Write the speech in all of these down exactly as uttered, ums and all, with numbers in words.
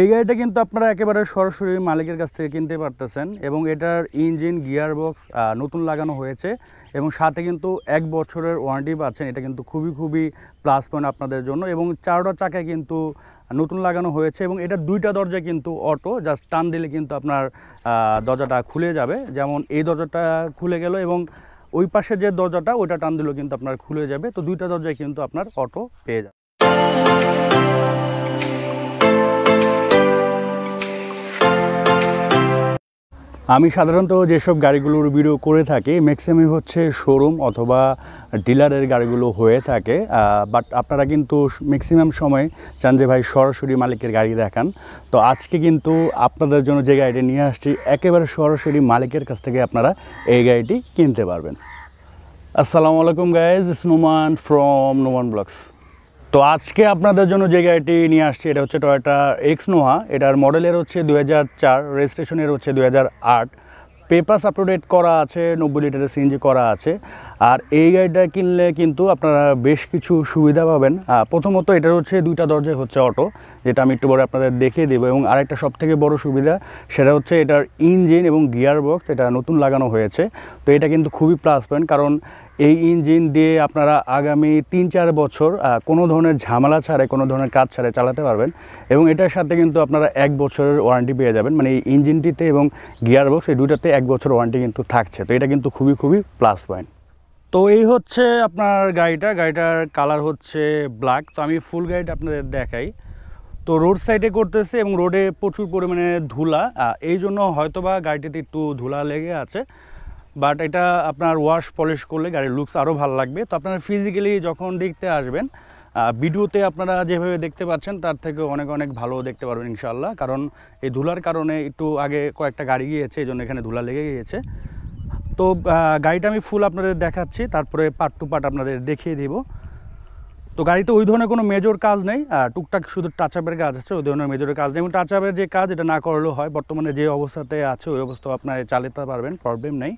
এই গাড়িটা কিন্তু আপনারা একেবারে সরাসরি মালিকের কাছ থেকে কিনতে পারতেছেন এবং এটার ইঞ্জিন, গিয়ার বক্স নতুন লাগানো হয়েছে এবং সাথে কিন্তু এক বছরের ওয়ারেন্টি পাচ্ছেন। এটা কিন্তু খুবই খুবই প্লাস পয়েন্ট আপনাদের জন্য। এবং চারটা চাকায় কিন্তু নতুন লাগানো হয়েছে এবং এটা দুইটা দরজা কিন্তু অটো, জাস্ট টান দিলে কিন্তু আপনার দরজাটা খুলে যাবে। যেমন এই দরজাটা খুলে গেল এবং ওই পাশে যে দরজাটা ওইটা টান দিলেও কিন্তু আপনার খুলে যাবে। তো দুইটা দরজায় কিন্তু আপনার অটো পেয়ে যাবে। আমি সাধারণত যেসব গাড়িগুলোর ভিডিও করে থাকি ম্যাক্সিমাম হচ্ছে শোরুম অথবা ডিলারের গাড়িগুলো হয়ে থাকে, বাট আপনারা কিন্তু ম্যাক্সিমাম সময় চান যে ভাই সরাসরি মালিকের গাড়ি দেখান। তো আজকে কিন্তু আপনাদের জন্য যে গাড়িটি নিয়ে আসছি একেবারে সরাসরি মালিকের কাছ থেকে আপনারা এই গাড়িটি কিনতে পারবেন। আসসালামু আলাইকুম guys, it's Noman from Noman blogs. তো আজকে আপনাদের জন্য যে গাড়িটি নিয়ে আসছি এটা হচ্ছে টয়োটা এক্স নোহা। এটার মডেলের হচ্ছে দুই হাজার চার, রেজিস্ট্রেশনের হচ্ছে দুই হাজার আট, পেপারস আপডেট করা আছে, নব্বই লিটারের সিএনজি করা আছে। আর এই গাড়িটা কিনলে কিন্তু আপনারা বেশ কিছু সুবিধা পাবেন। প্রথমত এটার হচ্ছে দুইটা দরজা হচ্ছে অটো, যেটা আমি একটু পরে আপনাদের দেখিয়ে দেবো। এবং আরেকটা সবথেকে বড় সুবিধা সেটা হচ্ছে এটার ইঞ্জিন এবং গিয়ার বক্স এটা নতুন লাগানো হয়েছে। তো এটা কিন্তু খুবই প্লাস পয়েন্ট, কারণ এই ইঞ্জিন দিয়ে আপনারা আগামী তিন চার বছর কোনো ধরনের ঝামেলা ছাড়াই, কোনো ধরনের কাজ ছাড়াই চালাতে পারবেন। এবং এটার সাথে কিন্তু আপনারা এক বছরের ওয়ারেন্টি পেয়ে যাবেন, মানে এই ইঞ্জিনটিতে এবং গিয়ার বক্স এই দুটাতে এক বছর ওয়ারেন্টি কিন্তু থাকছে। তো এটা কিন্তু খুবই খুবই প্লাস পয়েন্ট। তো এই হচ্ছে আপনার গাড়িটা, গাড়িটার কালার হচ্ছে ব্ল্যাক। তো আমি ফুল গাড়িটা আপনাদের দেখাই। তো রোড সাইডে করতেছে এবং রোডে প্রচুর পরিমাণে ধুলা, এই জন্য হয়তোবা গাড়িটিতে একটু ধুলা লেগে আছে, বাট এটা আপনার ওয়াশ পলিশ করলে গাড়ির লুকস আরও ভালো লাগবে। তো আপনারা ফিজিক্যালি যখন দেখতে আসবেন, ভিডিওতে আপনারা যেভাবে দেখতে পাচ্ছেন তার থেকে অনেক অনেক ভালো দেখতে পারবেন ইনশাআল্লাহ। কারণ এই ধুলার কারণে একটু আগে কয়েকটা গাড়ি গিয়েছে, এই জন্য এখানে ধুলা লেগে গিয়েছে। তো গাড়িটা আমি ফুল আপনাদের দেখাচ্ছি, তারপরে পার্ট টু পার্ট আপনাদের দেখিয়ে দিব। তো গাড়িতে ওই ধরনের কোনো মেজর কাজ নেই, টুকটাক শুধু টাচ আপের কাজ আছে, ওই ধরনের মেজর কাজ নেই। এবং টাচ আপের যে কাজ এটা না করলেও হয়, বর্তমানে যে অবস্থাতে আছে ওই অবস্থা আপনারা চালাতে পারবেন, প্রবলেম নেই।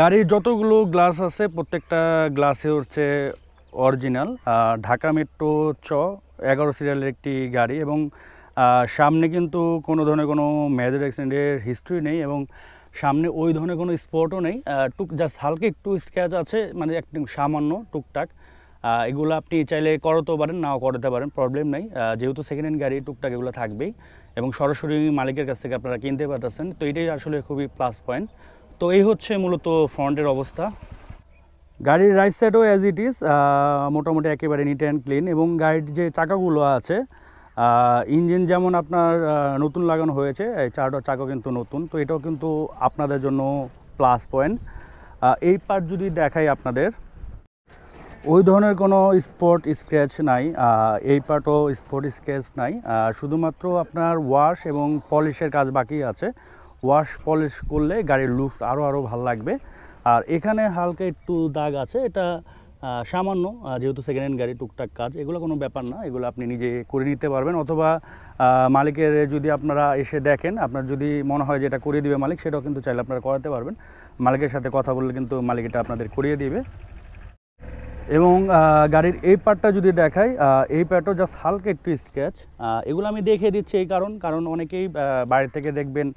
গাড়ির যতগুলো গ্লাস আছে প্রত্যেকটা গ্লাসে হচ্ছে অরিজিনাল ঢাকা মেট্রো চ এগারো সিরিয়ালের একটি গাড়ি। এবং সামনে কিন্তু কোনো ধরনের কোনো মেজর অ্যাক্সিডেন্টের হিস্ট্রি নেই এবং সামনে ওই ধরনের কোনো স্পটও নেই। টুক জাস্ট হালকা একটু স্ক্র্যাচ আছে, মানে একটু সামান্য টুকটাক, এগুলো আপনি চাইলে করতেও পারেন, নাও করতে পারেন, প্রবলেম নেই। যেহেতু সেকেন্ড হ্যান্ড গাড়ি টুকটাক এগুলো থাকবেই এবং সরাসরি মালিকের কাছ থেকে আপনারা কিনতে পারতেছেন। তো এটাই আসলে খুবই প্লাস পয়েন্ট। তো এই হচ্ছে মূলত ফ্রন্টের অবস্থা। গাড়ির রাইট সাইডও অ্যাজ ইট ইজ মোটামুটি একেবারে নিট অ্যান্ড ক্লিন। এবং গাড়ির যে চাকাগুলো আছে, ইঞ্জিন যেমন আপনার নতুন লাগানো হয়েছে, এই চারটা চাকা কিন্তু নতুন। তো এটাও কিন্তু আপনাদের জন্য প্লাস পয়েন্ট। এই পার্ট যদি দেখাই আপনাদের, ওই ধরনের কোনো স্পট স্ক্র্যাচ নাই, এই পার্টও স্পট স্ক্র্যাচ নাই, শুধুমাত্র আপনার ওয়াশ এবং পলিশের কাজ বাকি আছে। ওয়াশ পলিশ করলে গাড়ির লুকস আরও আরও ভালো লাগবে। আর এখানে হালকা একটু দাগ আছে, এটা সামান্য, যেহেতু সেকেন্ড হ্যান্ড গাড়ি টুকটাক কাজ, এগুলো কোনো ব্যাপার না, এগুলো আপনি নিজে করে নিতে পারবেন। অথবা মালিকের যদি আপনারা এসে দেখেন, আপনার যদি মনে হয় যে এটা করিয়ে দেবে মালিক, সেটাও কিন্তু চাইলে আপনারা করাতে পারবেন। মালিকের সাথে কথা বললে কিন্তু মালিক এটা আপনাদের করিয়ে দিবে। এবং গাড়ির এই পার্টটা যদি দেখাই, এই পার্টও জাস্ট হালকা একটু স্ক্র্যাচ। এগুলো আমি দেখিয়ে দিচ্ছি এই কারণ, কারণ অনেকেই বাইরে থেকে দেখবেন,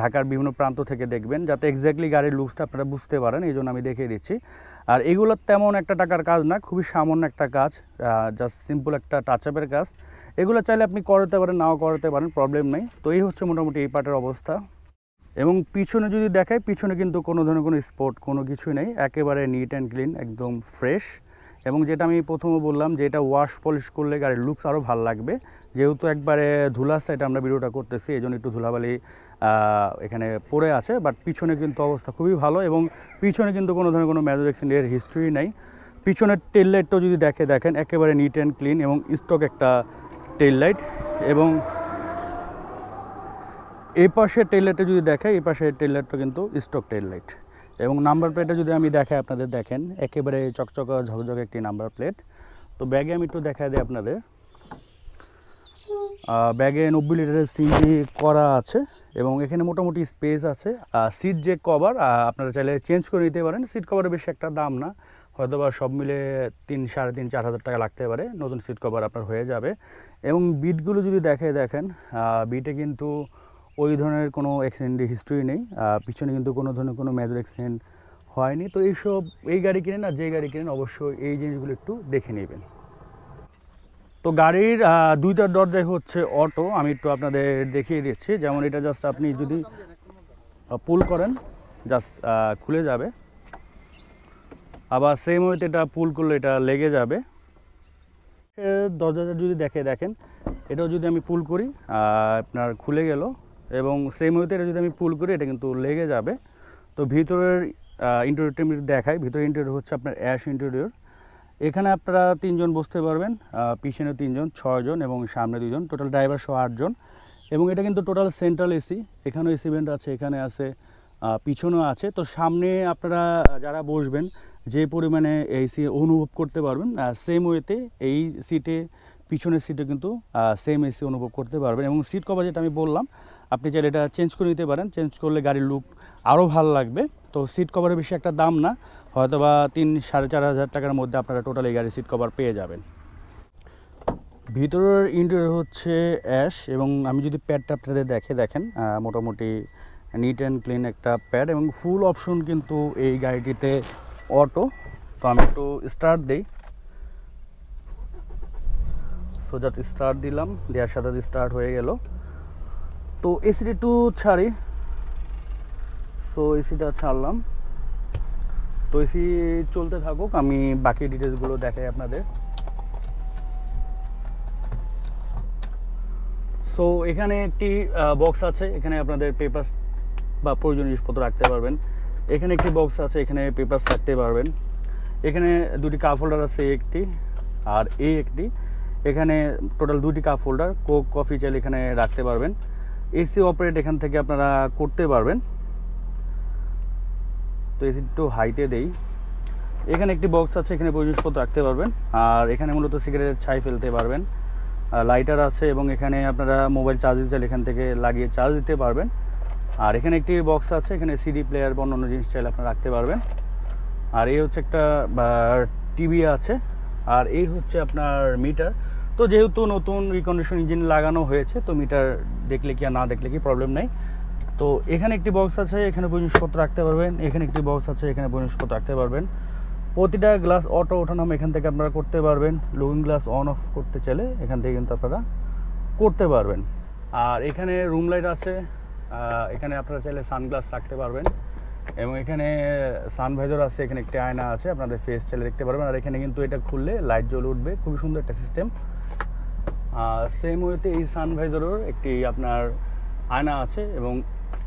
ঢাকার বিভিন্ন প্রান্ত থেকে দেখবেন, যাতে এক্স্যাক্টলি গাড়ির লুকসটা আপনারা বুঝতে পারেন, এই জন্য আমি দেখিয়ে দিচ্ছি। আর এগুলো তেমন একটা টাকার কাজ না, খুবই সামান্য একটা কাজ, জাস্ট সিম্পল একটা টাচ আপের কাজ। এগুলো চাইলে আপনি করাতে পারেন, নাও করাতে পারেন, প্রবলেম নেই। তো এই হচ্ছে মোটামুটি এই পার্টের অবস্থা। এবং পিছনে যদি দেখায়, পিছনে কিন্তু কোনো ধরনের কোনো স্পট কোনো কিছুই নেই, একেবারে নিট অ্যান্ড ক্লিন, একদম ফ্রেশ। এবং যেটা আমি প্রথমে বললাম যে এটা ওয়াশ পলিশ করলে গাড়ির লুকস আরও ভালো লাগবে। যেহেতু একবারে ধুলা সাইডে আমরা ভিডিওটা করতেছি, এই জন্য একটু ধুলাবালি এখানে পড়ে আছে, বাট পিছনে কিন্তু অবস্থা খুবই ভালো। এবং পিছনে কিন্তু কোনো ধরনের কোনো মেজর অ্যাক্সিডেন্টের হিস্ট্রি নেই। পিছনের টেল লাইটটাও যদি দেখে দেখেন, একেবারে নিট অ্যান্ড ক্লিন এবং স্টক একটা টেল লাইট। এবং এই পাশে টেল লাইটটা যদি দেখে, এই পাশে টেল লাইটটা কিন্তু স্টক টেল লাইট। এবং নাম্বার প্লেটটা যদি আমি দেখাই আপনাদের, দেখেন একেবারে চকচকা ঝকঝকে একটি নাম্বার প্লেট। তো ব্যাগে আমি একটু দেখা দিই আপনাদের, ব্যাগে নব্বই লিটারের সিএনজি করা আছে এবং এখানে মোটামুটি স্পেস আছে। সিট যে কভার আপনারা চাইলে চেঞ্জ করে নিতে পারেন, সিট কভারের বেশি একটা দাম না, হয়তো বা সব মিলে তিন সাড়ে তিন চার হাজার টাকা লাগতে পারে, নতুন সিট কভার আপনার হয়ে যাবে। এবং বিটগুলো যদি দেখে দেখেন বিটে কিন্তু ওই ধরনের কোনো অ্যাক্সিডেন্টের হিস্ট্রি নেই, পিছনে কিন্তু কোনো ধরনের কোনো মেজর অ্যাক্সিডেন্ট হয়নি। তো এইসব এই গাড়ি কিনেন আর যে গাড়ি কিনেন অবশ্যই এই জিনিসগুলো একটু দেখে নেবেন। তো গাড়ির দুইটা দরজাই হচ্ছে অটো, আমি একটু আপনাদের দেখিয়ে দিচ্ছি। যেমন এটা জাস্ট আপনি যদি পুল করেন জাস্ট খুলে যাবে, আবার সেম ওয়েতে এটা পুল করলে এটা লেগে যাবে। দরজাটা যদি দেখে দেখেন এটাও যদি আমি পুল করি আপনার খুলে গেল, এবং সেম ওয়েতে এটা যদি আমি পুল করি এটা কিন্তু লেগে যাবে। তো ভিতরের ইন্টেরিয়রটা আমি দেখাই। ভিতরের ইন্টেরিয়র হচ্ছে আপনার অ্যাশ ইন্টেরিয়র। এখানে আপনারা তিনজন বসতে পারবেন, পিছনে তিনজন, ছয়জন এবং সামনে দুজন, টোটাল ড্রাইভার সহ আটজন। এবং এটা কিন্তু টোটাল সেন্ট্রাল এসি, এখানেও এসি ভেন্ট আছে, এখানে আছে, পিছনেও আছে। তো সামনে আপনারা যারা বসবেন যে পরিমাণে এসি অনুভব করতে পারবেন, সেম ওয়েতে এই সিটে পিছনের সিটে কিন্তু সেম এসি অনুভব করতে পারবেন। এবং সিট কভার যেটা আমি বললাম আপনি চাইলে এটা চেঞ্জ করে নিতে পারেন, চেঞ্জ করলে গাড়ির লুক আরও ভালো লাগবে। তো সিট কভারের বেশি একটা দাম না, হয়তো বা তিন সাড়ে চার হাজার টাকার মধ্যে আপনারা টোটাল এই গাড়ির সিট কভার পেয়ে যাবেন। ভিতরের ইন্টেরিয়র হচ্ছে অ্যাশ, এবং আমি যদি প্যাডটা আপনাদের দেখে দেখেন মোটামুটি নিট অ্যান্ড ক্লিন একটা প্যাড, এবং ফুল অপশন কিন্তু এই গাড়িটিতে অটো। তো আমি একটু স্টার্ট দিই, সোজা স্টার্ট দিলাম, দেওয়ার সাথে স্টার্ট হয়ে গেল। তো এসিটা একটু ছাড়ি, সো এসিটা ছাড়লাম। তো এসি চলতে থাকুক, আমি বাকি ডিটেলসগুলো দেখাই আপনাদের। সো এখানে একটি বক্স আছে, এখানে আপনাদের পেপার বা প্রয়োজনীয় জিনিসপত্র রাখতে পারবেন। এখানে একটি বক্স আছে, এখানে পেপার রাখতে পারবেন। এখানে দুটি কাপ হোল্ডার আছে, একটি আর এই একটি, এখানে টোটাল দুটি কাপ হোল্ডার। কোক কফি চাইলে এখানে রাখতে পারবেন। এসি অপারেট এখান থেকে আপনারা করতে পারবেন। তো এসি একটু হাইতে দেই। এখানে একটি বক্স আছে, এখানে প্রয়োজনপত্র রাখতে পারবেন। আর এখানে মূলত সিগারেটের ছাই ফেলতে পারবেন, লাইটার আছে, এবং এখানে আপনারা মোবাইল চার্জ চাইলে এখান থেকে লাগিয়ে চার্জ দিতে পারবেন। আর এখানে একটি বক্স আছে, এখানে সিডি প্লেয়ার বা অন্যান্য জিনিস চাইলে আপনারা রাখতে পারবেন। আর এই হচ্ছে একটা টিভি আছে, আর এই হচ্ছে আপনার মিটার। তো যেহেতু নতুন রিকন্ডিশন ইঞ্জিন লাগানো হয়েছে, তো মিটার দেখলে কি আর না দেখলে কি প্রবলেম নেই। তো এখানে একটি বক্স আছে, এখানে জিনিসপত্র রাখতে পারবেন। এখানে একটি বক্স আছে, এখানে জিনিসপত্র রাখতে পারবেন। প্রতিটা গ্লাস অটো ওঠানামা এখান থেকে আপনারা করতে পারবেন। লুকিং গ্লাস অন অফ করতে চাইলে এখান থেকে কিন্তু আপনারা করতে পারবেন। আর এখানে রুম লাইট আছে, এখানে আপনারা চাইলে সানগ্লাস রাখতে পারবেন। এবং এখানে সানভাইজার আছে, এখানে একটি আয়না আছে, আপনাদের ফেস চাইলে দেখতে পারবেন। আর এখানে কিন্তু এটা খুললে লাইট জ্বলে উঠবে, খুবই সুন্দর একটা সিস্টেম। আর সেম ওয়েতে এই সানভাইজারের একটি আপনার আয়না আছে, এবং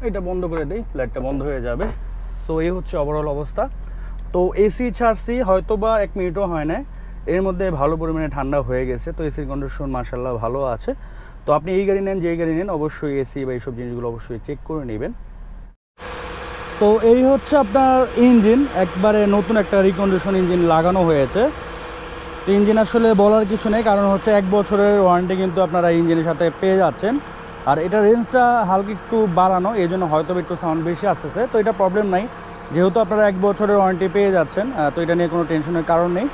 এটা বন্ধ করে দিই, লাইটটা বন্ধ হয়ে যাবে। সো এই হচ্ছে ওভারঅল অবস্থা। তো এসি ছাড়ছি হয়তো বা এক মিনিটও হয় না, এর মধ্যে ভালো পরিমাণে ঠান্ডা হয়ে গেছে। তো এসির কন্ডিশন মাশাআল্লাহ ভালো আছে। তো আপনি এই গাড়ি নেন, যেই গাড়ি নেন, অবশ্যই এসি বা এইসব জিনিসগুলো অবশ্যই চেক করে নেবেন। তো এই হচ্ছে আপনার ইঞ্জিন, একবারে নতুন একটা রিকন্ডিশন ইঞ্জিন লাগানো হয়েছে। তো ইঞ্জিন আসলে বলার কিছু নেই, কারণ হচ্ছে এক বছরের ওয়ারেন্টি কিন্তু আপনারা ইঞ্জিনের সাথে পেয়ে যাচ্ছেন। আর এটা রেঞ্জটা হালকা একটু বাড়ানো, এই জন্য হয়তো একটু সাউন্ড বেশি আসতেছে। তো এটা প্রবলেম নাই, যেহেতু আপনারা এক বছরের ওয়ারেন্টি পেয়ে যাচ্ছেন, তো এটা নিয়ে কোনো টেনশনের কারণ নেই।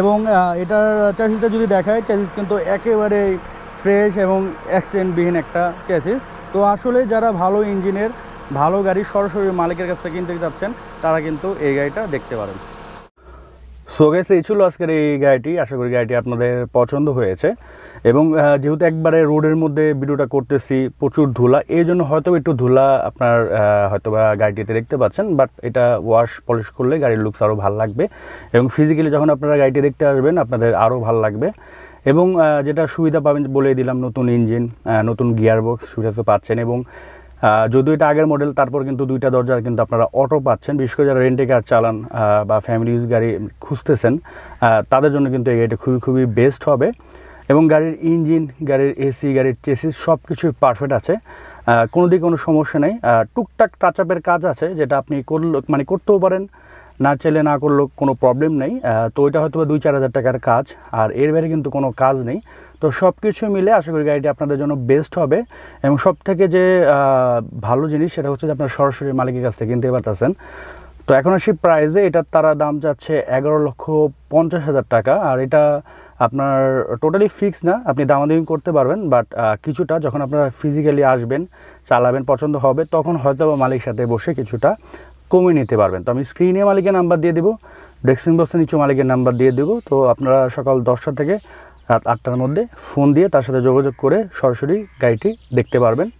এবং এটার চ্যাসিসটা যদি দেখায়, চ্যাসিস কিন্তু একেবারে ফ্রেশ এবং অ্যাক্সিডেন্টবিহীন একটা চ্যাসিস। তো আসলে যারা ভালো ইঞ্জিনের, ভালো গাড়ি সরাসরি মালিকের কাছ থেকে কিনতে যাচ্ছেন, তারা কিন্তু এই গাড়িটা দেখতে পারেন। সো গাইস, এই ছিল আজকের এই গাড়িটি। আশা করি গাড়িটি আপনাদের পছন্দ হয়েছে। এবং যেহেতু একবারে রোডের মধ্যে ভিডিওটা করতেছি, প্রচুর ধুলা, এই জন্য হয়তো একটু ধুলা আপনার হয়তোবা গাড়িটিতে দেখতে পাচ্ছেন। বাট এটা ওয়াশ পলিশ করলে গাড়ির লুকস আরও ভালো লাগবে, এবং ফিজিক্যালি যখন আপনারা গাড়িটি দেখতে আসবেন আপনাদের আরও ভালো লাগবে। এবং যেটা সুবিধা পাবেন বলে দিলাম, নতুন ইঞ্জিন, নতুন গিয়ার বক্স সুবিধা তো পাচ্ছেন। এবং যদিও এটা আগের মডেল, তারপর কিন্তু দুইটা দরজা কিন্তু আপনারা অটো পাচ্ছেন। বিশেষ করে যারা রেন্টে কার চালান বা ফ্যামিলি ইউজ গাড়ি খুঁজতেছেন, তাদের জন্য কিন্তু এই গাড়িটা খুবই খুবই বেস্ট হবে। এবং গাড়ির ইঞ্জিন, গাড়ির এসি, গাড়ির চেসিস সব কিছুই পারফেক্ট আছে, কোনো দিকে কোনো সমস্যা নেই। টুকটাক টাচ আপের কাজ আছে, যেটা আপনি করল মানে করতেও পারেন, না চাইলে না করলেও কোনো প্রবলেম নেই। তো ওইটা হয়তো দুই চার হাজার টাকার কাজ, আর এর বাইরে কিন্তু কোনো কাজ নেই। তো সব কিছু মিলে আশা করি গাড়িটি আপনাদের জন্য বেস্ট হবে। এবং সব থেকে যে ভালো জিনিস সেটা হচ্ছে যে আপনারা সরাসরি মালিকের কাছ থেকে কিনতে পারতেছেন। তো এখন আসি প্রাইজে, এটার তারা দাম চাচ্ছে এগারো লক্ষ পঞ্চাশ হাজার টাকা। আর এটা आपनार टोटाली फिक्स ना अपनी दामादामी करते पारबेन बाट किछुटा जखन आपनारा फिजिक्याली आसबेन चालाबेन पसंद होबे तखन हयतोबा मालिकेर साथे बसे किछुटा कमिয়ে নিতে পারবেন। তো আমি স্ক্রিনে মালিকের নাম্বার দিয়ে দেব, ডেস্ক্রিপশন বক্সে নিচে মালিকের নাম্বার দিয়ে দেব। তো আপনারা সকাল দশটা থেকে রাত আটটার মধ্যে ফোন দিয়ে তার সাথে যোগাযোগ করে সরাসরি গাড়িটি দেখতে পারবেন।